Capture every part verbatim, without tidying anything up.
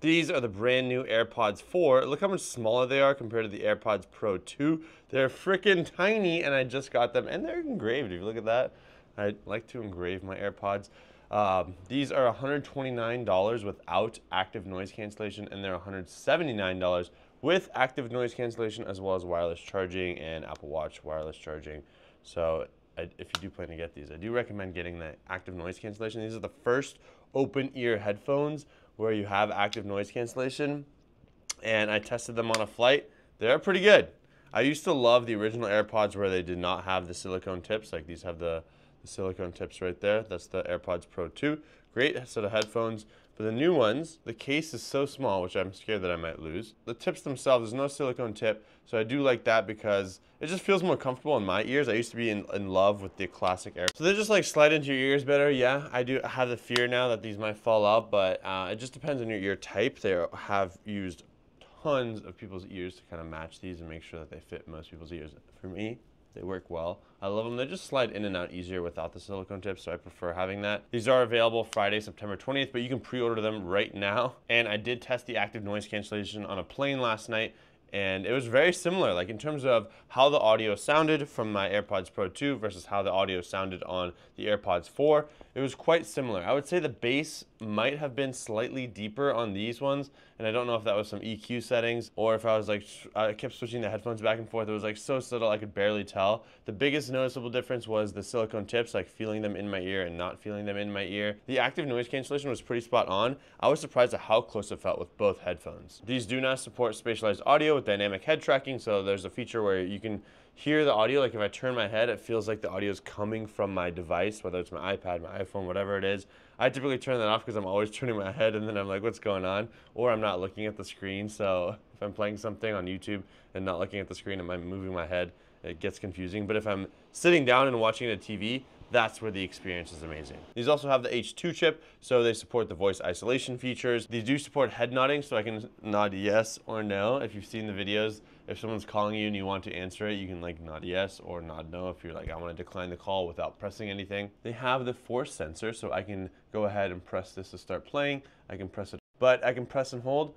These are the brand new AirPods four. Look how much smaller they are compared to the AirPods Pro two. They're freaking tiny, and I just got them, and they're engraved. If you look at that, I like to engrave my AirPods. Um, these are one hundred twenty-nine dollars without active noise cancellation, and they're one hundred seventy-nine dollars with active noise cancellation, as well as wireless charging and Apple Watch wireless charging. So I, if you do plan to get these, I do recommend getting the active noise cancellation. These are the first open ear headphones where you have active noise cancellation, and I tested them on a flight. They're pretty good. I used to love the original AirPods where they did not have the silicone tips. Like these have the, the silicone tips right there. That's the AirPods Pro two. Great set of headphones. But the new ones, the case is so small, which I'm scared that I might lose. The tips themselves, there's no silicone tip, so I do like that because it just feels more comfortable in my ears. I used to be in, in love with the classic AirPods. So they just like slide into your ears better. Yeah, I do have the fear now that these might fall out, but uh, it just depends on your ear type. They have used tons of people's ears to kind of match these and make sure that they fit most people's ears. For me, they work well. I love them. They just slide in and out easier without the silicone tips, so I prefer having that. These are available Friday, September twentieth, but you can pre-order them right now. And I did test the active noise cancellation on a plane last night, and it was very similar, like in terms of how the audio sounded from my AirPods Pro two versus how the audio sounded on the AirPods four. It was quite similar. I would say the bass might have been slightly deeper on these ones, and I don't know if that was some E Q settings or if I was like, I kept switching the headphones back and forth. It was like so subtle I could barely tell. The biggest noticeable difference was the silicone tips, like feeling them in my ear and not feeling them in my ear. The active noise cancellation was pretty spot on. I was surprised at how close it felt with both headphones. These do not support spatialized audio with dynamic head tracking, so there's a feature where you can hear the audio. Like if I turn my head, it feels like the audio is coming from my device, whether it's my iPad, my iPhone, whatever it is. I typically turn that off because I'm always turning my head and then I'm like, what's going on? Or I'm not looking at the screen. So if I'm playing something on YouTube and not looking at the screen, am I moving my head? It gets confusing. But if I'm sitting down and watching a T V, that's where the experience is amazing. These also have the H two chip, so they support the voice isolation features. They do support head nodding, so I can nod yes or no. If you've seen the videos, if someone's calling you and you want to answer it, you can like nod yes or nod no if you're like, I want to decline the call without pressing anything. They have the force sensor, so I can go ahead and press this to start playing. I can press it, but I can press and hold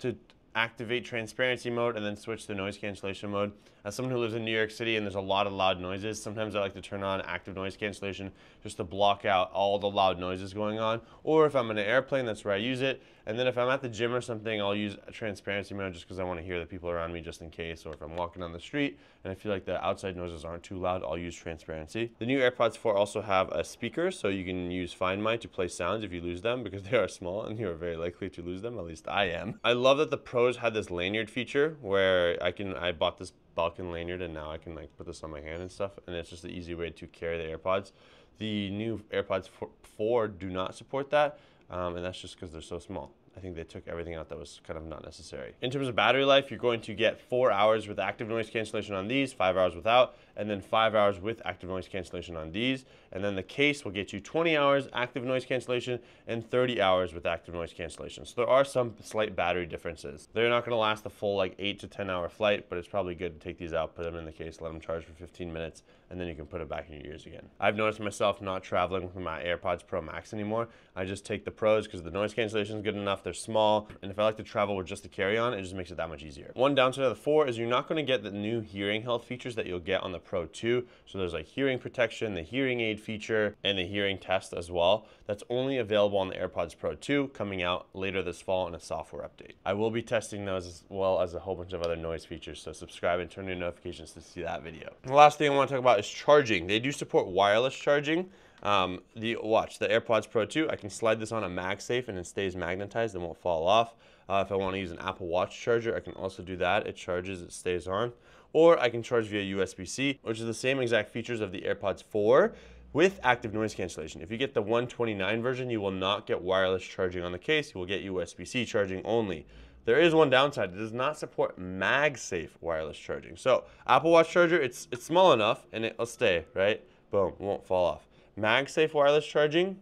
to activate transparency mode and then switch to noise cancellation mode. As someone who lives in New York City and there's a lot of loud noises, sometimes I like to turn on active noise cancellation just to block out all the loud noises going on. Or if I'm in an airplane, that's where I use it. And then if I'm at the gym or something, I'll use transparency mode just because I want to hear the people around me just in case. Or if I'm walking down the street and I feel like the outside noises aren't too loud, I'll use transparency. The new AirPods four also have a speaker, so you can use Find My to play sounds if you lose them, because they are small and you are very likely to lose them, at least I am. I love that the Pros had this lanyard feature where I can, I bought this Vulcan lanyard and now I can like put this on my hand and stuff, and it's just an easy way to carry the AirPods. The new AirPods four do not support that, um, and that's just because they're so small. I think they took everything out that was kind of not necessary. In terms of battery life, you're going to get four hours with active noise cancellation on these, five hours without, and then five hours with active noise cancellation on these. And then the case will get you twenty hours active noise cancellation and thirty hours with active noise cancellation. So there are some slight battery differences. They're not going to last the full like eight to ten hour flight, but it's probably good to take these out, put them in the case, let them charge for fifteen minutes, and then you can put it back in your ears again. I've noticed myself not traveling with my AirPods Pro Max anymore. I just take the Pros because the noise cancellation is good enough. They're small, and if I like to travel with just the carry-on, it just makes it that much easier. One downside of the four is you're not going to get the new hearing health features that you'll get on the Pro two. So there's like hearing protection, the hearing aid feature, and the hearing test as well. That's only available on the AirPods Pro two, coming out later this fall in a software update. I will be testing those as well as a whole bunch of other noise features, so subscribe and turn on your notifications to see that video. And the last thing I want to talk about is charging. They do support wireless charging. Um, the watch, the AirPods Pro two, I can slide this on a MagSafe and it stays magnetized and won't fall off. Uh, if I want to use an Apple Watch charger, I can also do that. It charges, it stays on. Or I can charge via U S B C, which is the same exact features of the AirPods four with active noise cancellation. If you get the one twenty-nine version, you will not get wireless charging on the case. You will get U S B C charging only. There is one downside. It does not support MagSafe wireless charging. So Apple Watch charger, it's, it's small enough and it'll stay, right? Boom, won't fall off. MagSafe wireless charging,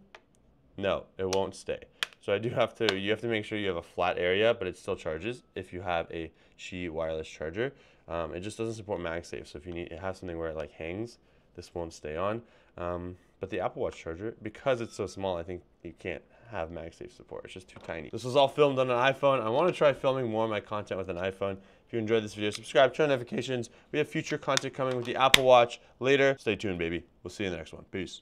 no, it won't stay. So I do have to, you have to make sure you have a flat area, but it still charges if you have a Qi wireless charger. Um, it just doesn't support MagSafe. So if you need, it has something where it like hangs, this won't stay on. Um, but the Apple Watch charger, because it's so small, I think you can't have MagSafe support. It's just too tiny. This was all filmed on an iPhone. I want to try filming more of my content with an iPhone. If you enjoyed this video, subscribe, turn on notifications. We have future content coming with the Apple Watch later. Stay tuned, baby. We'll see you in the next one. Peace.